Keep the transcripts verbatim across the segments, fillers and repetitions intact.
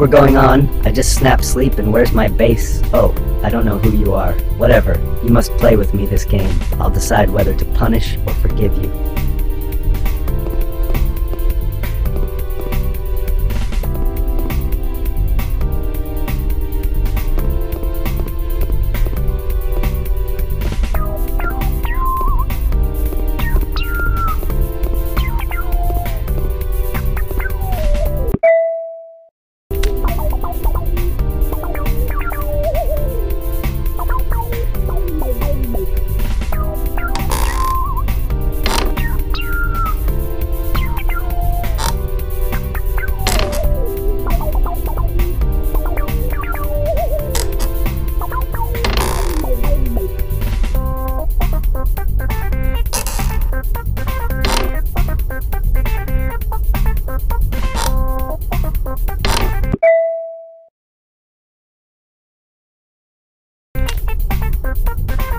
We're going on. I just snapped sleep and where's my base? Oh, I don't know who you are. Whatever. You must play with me this game. I'll decide whether to punish or forgive you.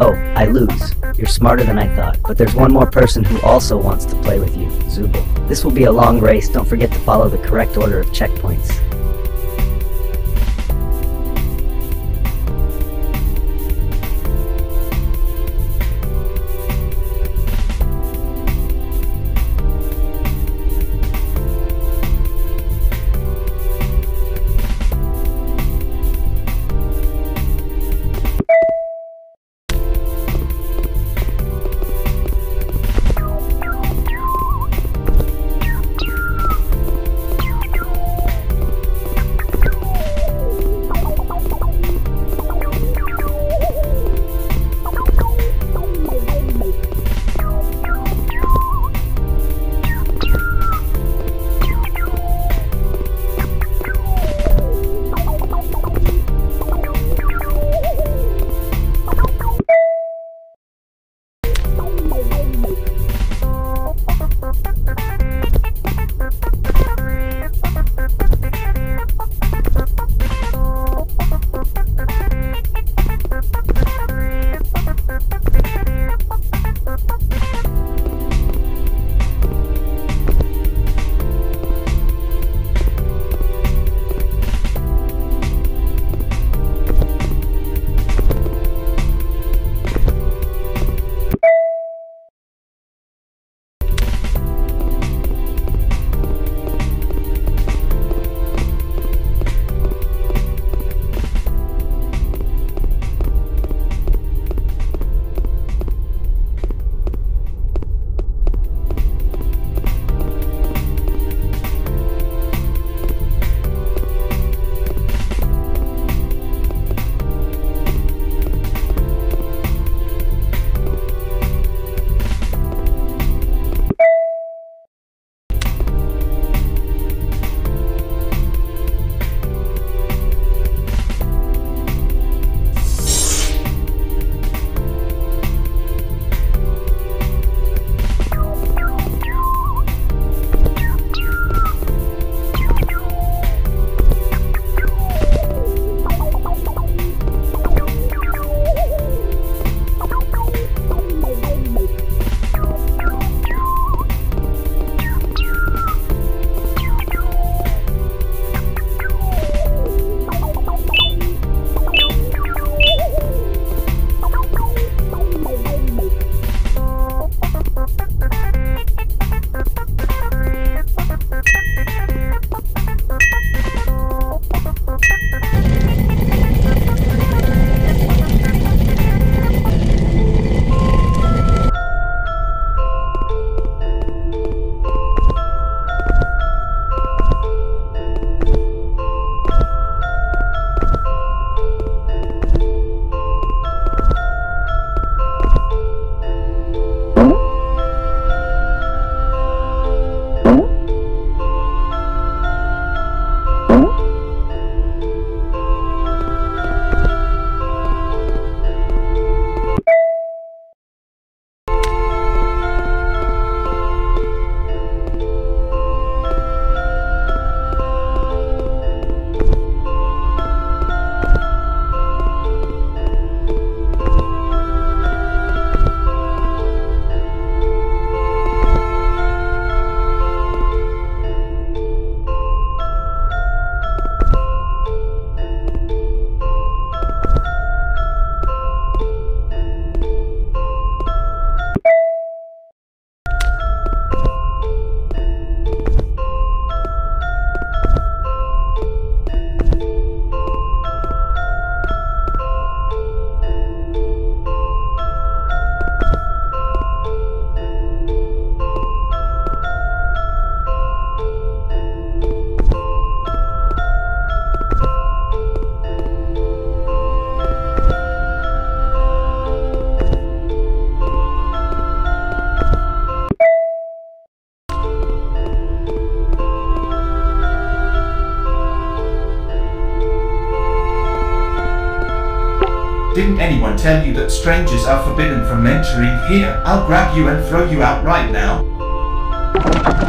Oh, I lose. You're smarter than I thought, but there's one more person who also wants to play with you, Zubo. This will be a long race. Don't forget to follow the correct order of checkpoints. Didn't anyone tell you that strangers are forbidden from entering here? I'll grab you and throw you out right now.